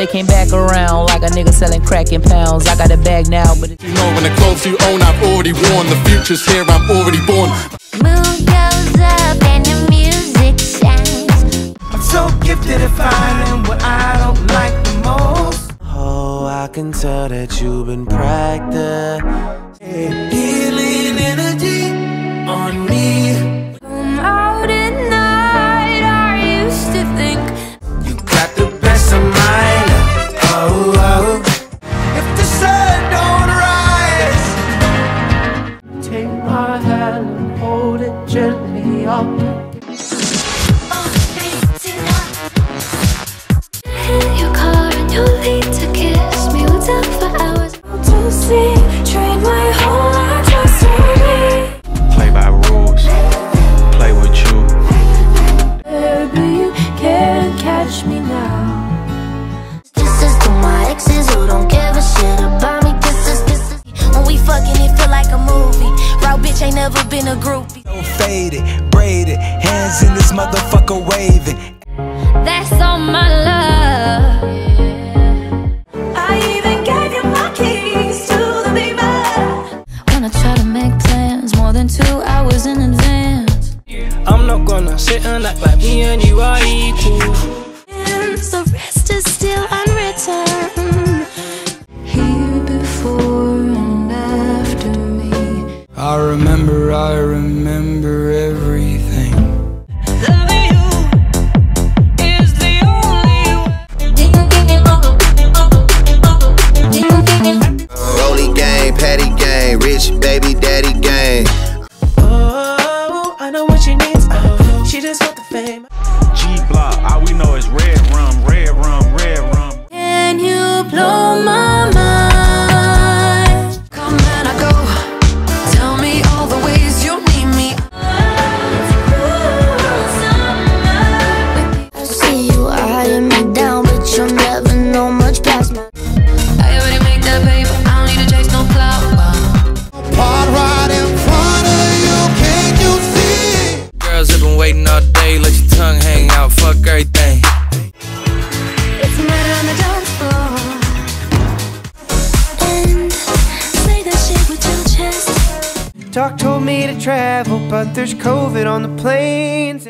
they came back around like a nigga selling crack in pounds. I got a bag now, but it's, you know, when the clothes you own, I've already worn. The future's here, I'm already born. Moon goes up and the music shines. I'm so gifted at finding what I don't like the most. Oh, I can tell that you've been practicing. Healing energy on me. Gently up. In your car and you lead to kiss me. We'll talk for hours to see. Train my whole life just for me. Play by rules, play with you. Baby, you can't catch me now. This is to my exes who don't give a shit about me. This is when we fucking it feel like a movie. Raw bitch ain't never been a groupie. Faded, braided, hands in this motherfucker waving. That's all my love. I even gave you my keys to the beaver. When I try to make plans more than 2 hours in advance, I'm not gonna sit and act like me and you are equal. And the rest is still unwritten. Here before and after me. I remember everything. Loving you is the only way. Rolly gang, patty gang, rich baby daddy gang. Oh, I know what she needs. Oh, she just got the fame. G-Block, all we know is Redrum, Redrum, Redrum. Can you blow my mind? Doc told me to travel, but there's COVID on the planes.